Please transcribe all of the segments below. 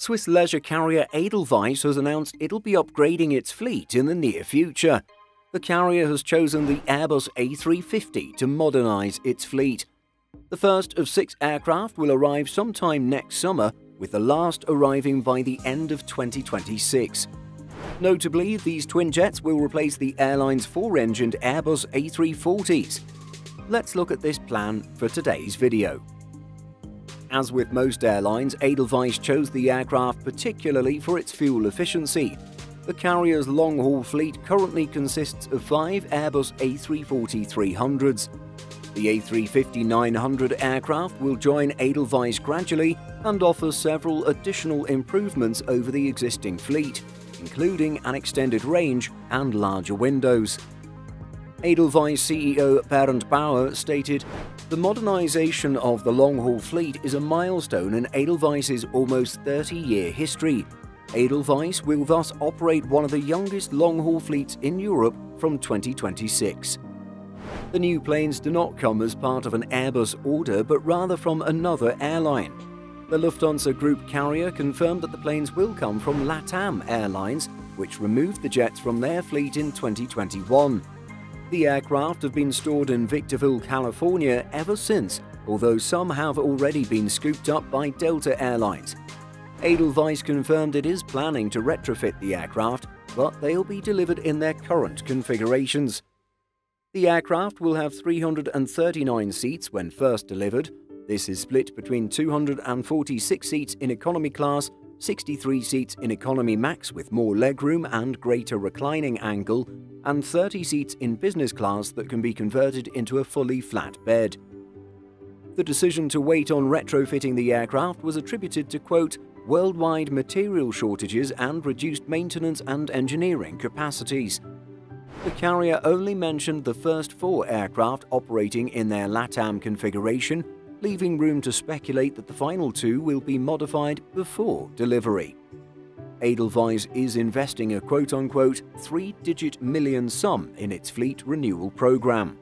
Swiss leisure carrier Edelweiss has announced it'll be upgrading its fleet in the near future. The carrier has chosen the Airbus A350 to modernise its fleet. The first of 6 aircraft will arrive sometime next summer, with the last arriving by the end of 2026. Notably, these twin jets will replace the airline's 4-engined Airbus A340s. Let's look at this plan for today's video. As with most airlines, Edelweiss chose the aircraft particularly for its fuel efficiency. The carrier's long-haul fleet currently consists of 5 Airbus A340-300s. The A350-900 aircraft will join Edelweiss gradually and offer several additional improvements over the existing fleet, including an extended range and larger windows. Edelweiss CEO Bernd Bauer stated, "The modernization of the long-haul fleet is a milestone in Edelweiss's almost 30-year history. Edelweiss will thus operate one of the youngest long-haul fleets in Europe from 2026. The new planes do not come as part of an Airbus order, but rather from another airline. The Lufthansa Group carrier confirmed that the planes will come from LATAM Airlines, which removed the jets from their fleet in 2021. The aircraft have been stored in Victorville, California ever since, although some have already been scooped up by Delta Airlines. Edelweiss confirmed it is planning to retrofit the aircraft, but they'll be delivered in their current configurations. The aircraft will have 339 seats when first delivered. This is split between 246 seats in economy class, 63 seats in economy max with more legroom and greater reclining angle, and 30 seats in business class that can be converted into a fully flat bed. The decision to wait on retrofitting the aircraft was attributed to, quote, worldwide material shortages and reduced maintenance and engineering capacities. The carrier only mentioned the first 4 aircraft operating in their LATAM configuration, leaving room to speculate that the final 2 will be modified before delivery. Edelweiss is investing a quote-unquote 3-digit million sum in its fleet renewal program.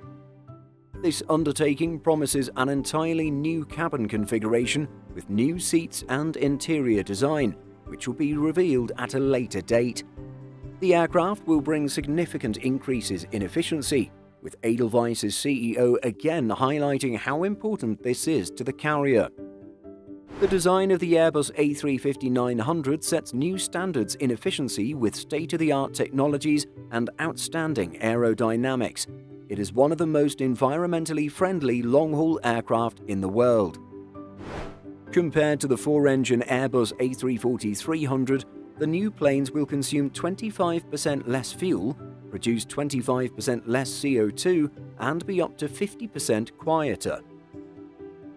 This undertaking promises an entirely new cabin configuration with new seats and interior design, which will be revealed at a later date. The aircraft will bring significant increases in efficiency, with Edelweiss's CEO again highlighting how important this is to the carrier. The design of the Airbus A350-900 sets new standards in efficiency with state-of-the-art technologies and outstanding aerodynamics. It is one of the most environmentally friendly long-haul aircraft in the world. Compared to the 4-engine Airbus A340-300, the new planes will consume 25% less fuel, produce 25% less CO2, and be up to 50% quieter.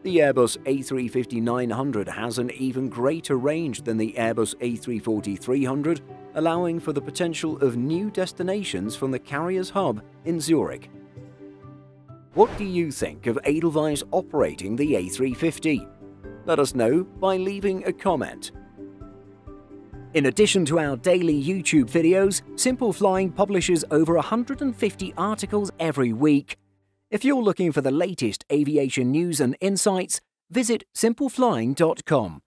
The Airbus A350-900 has an even greater range than the Airbus A340-300, allowing for the potential of new destinations from the carrier's hub in Zurich. What do you think of Edelweiss operating the A350? Let us know by leaving a comment. In addition to our daily YouTube videos, Simple Flying publishes over 150 articles every week. If you're looking for the latest aviation news and insights, visit simpleflying.com.